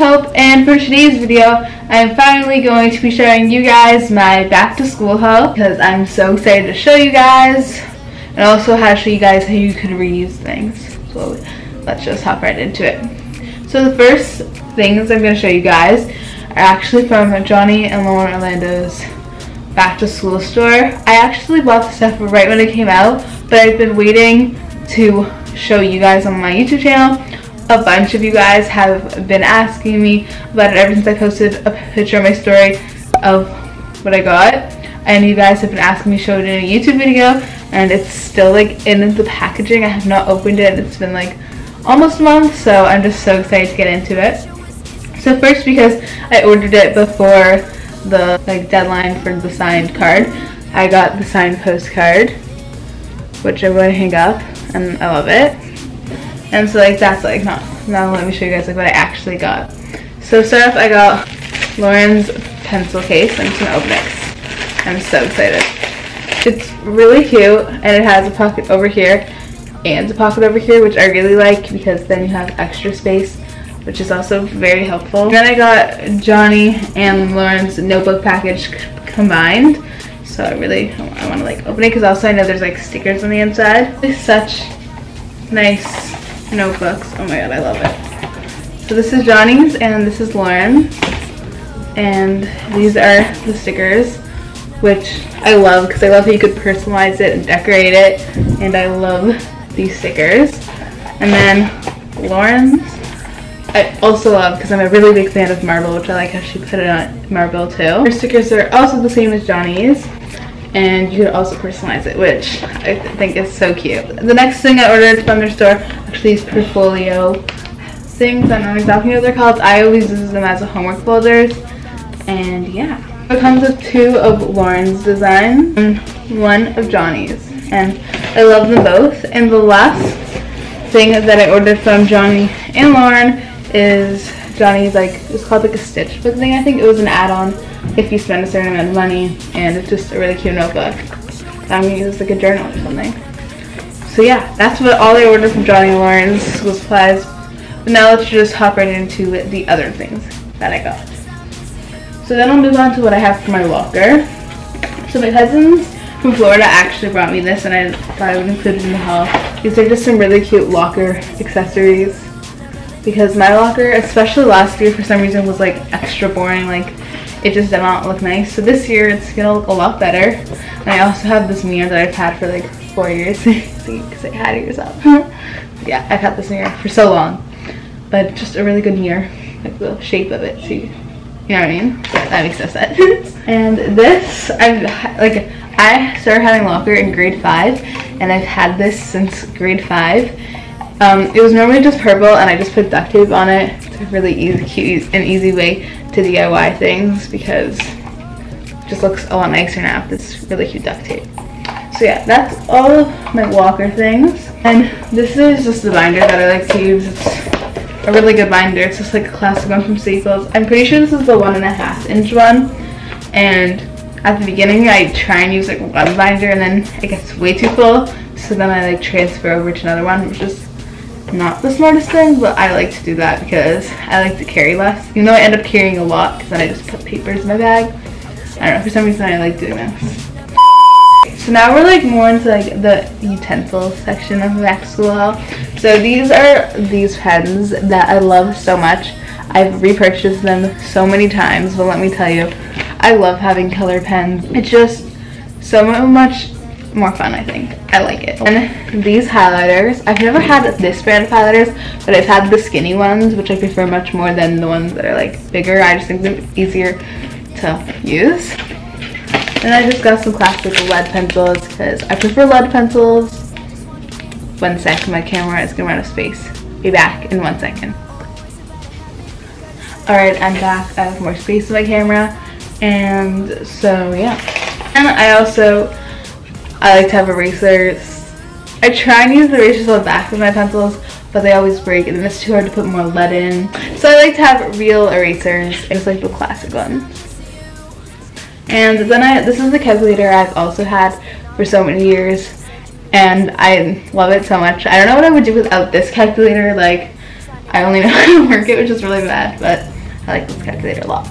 Hope, and for today's video I'm finally going to be showing you guys my back to school haul because I'm so excited to show you guys, and also how to show you guys how you can reuse things. So let's just hop right into it. So the first things I'm going to show you guys are actually from Johnny and Lauren Orlando's back to school store. I actually bought the stuff right when it came out, but I've been waiting to show you guys on my YouTube channel. A bunch of you guys have been asking me about it ever since I posted a picture on my story of what I got, and you guys have been asking me to show it in a YouTube video, and it's still like in the packaging. I have not opened it. It's been like almost a month, so I'm just so excited to get into it. So first, because I ordered it before the deadline for the signed card, I got the signed postcard, which I'm going to hang up, and I love it. And so that's now let me show you guys what I actually got. So start off, I got Lauren's pencil case. I'm just going to open it. I'm so excited. It's really cute, and it has a pocket over here and a pocket over here, which I really like because then you have extra space, which is also very helpful. Then I got Johnny and Lauren's notebook package combined. So I want to open it because also I know there's stickers on the inside. It's such nice notebooks. Oh my god, I love it. So this is Johnny's and this is Lauren's. And these are the stickers, which I love because I love how you could personalize it and decorate it. And I love these stickers. And then Lauren's I also love because I'm a really big fan of Marvel, which I like how she put it on Marvel too. Her stickers are also the same as Johnny's, and you could also personalize it, which I think is so cute. The next thing I ordered from their store actually is portfolio things. I don't exactly know what they're called. I always use them as homework folders, and yeah. It comes with two of Lauren's designs and one of Johnny's, and I love them both. And the last thing that I ordered from Johnny and Lauren is Johnny's it's called a stitch book thing. I think it was an add-on if you spend a certain amount of money, and it's just a really cute notebook. I'm gonna use this a journal or something. So yeah, that's all I ordered from Johnny and Lauren's school supplies. But now let's just hop right into the other things that I got. So then I'll move on to what I have for my locker. So my cousins from Florida actually brought me this, and I thought I would include it in the haul. These are just some really cute locker accessories, because my locker, especially last year, for some reason was extra boring. It just did not look nice. So this year it's gonna look a lot better. And I also have this mirror that I've had for 4 years. Because I had it yourself. Yeah, I've had this mirror for so long. But just a really good mirror. The shape of it, see? You know what I mean? Yeah, that makes no sense. And this, I started having locker in grade 5, and I've had this since grade 5. It was normally just purple, and I just put duct tape on it. It's a really easy way to DIY things because it just looks a lot nicer now with this really cute duct tape. So yeah, that's all of my locker things. And this is just the binder that I like to use. It's a really good binder. It's just a classic one from Staples. I'm pretty sure this is the 1.5-inch one. And at the beginning, I try and use one binder, and then it gets way too full. So then I transfer over to another one, which is not the smartest thing, but I like to do that because I like to carry less. Even though I end up carrying a lot because then I just put papers in my bag. I don't know, for some reason I like doing this. So now we're more into the utensil section of the back to school haul. So these are these pens that I love so much. I've repurchased them so many times, but let me tell you, I love having color pens. It's just so much more fun, I think. I like it. And these highlighters, I've never had this brand of highlighters, but I've had the skinny ones, which I prefer much more than the ones that are bigger. I just think they're easier to use. And I just got some classic lead pencils because I prefer lead pencils. 1 sec, my camera is gonna run out of space. Be back in 1 second. Alright, I'm back. I have more space in my camera. And so yeah. And I like to have erasers. I try and use the erasers on the back of my pencils, but they always break, and it's too hard to put more lead in. So I like to have real erasers, just the classic ones. And then this is the calculator I've also had for so many years, and I love it so much. I don't know what I would do without this calculator. I only know how to work it, which is really bad, but I like this calculator a lot.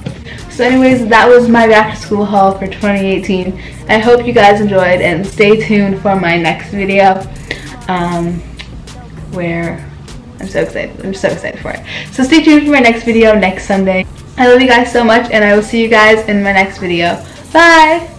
So anyways, that was my back to school haul for 2018. I hope you guys enjoyed, and stay tuned for my next video where I'm so excited. I'm so excited for it. So stay tuned for my next video next Sunday. I love you guys so much, and I will see you guys in my next video. Bye!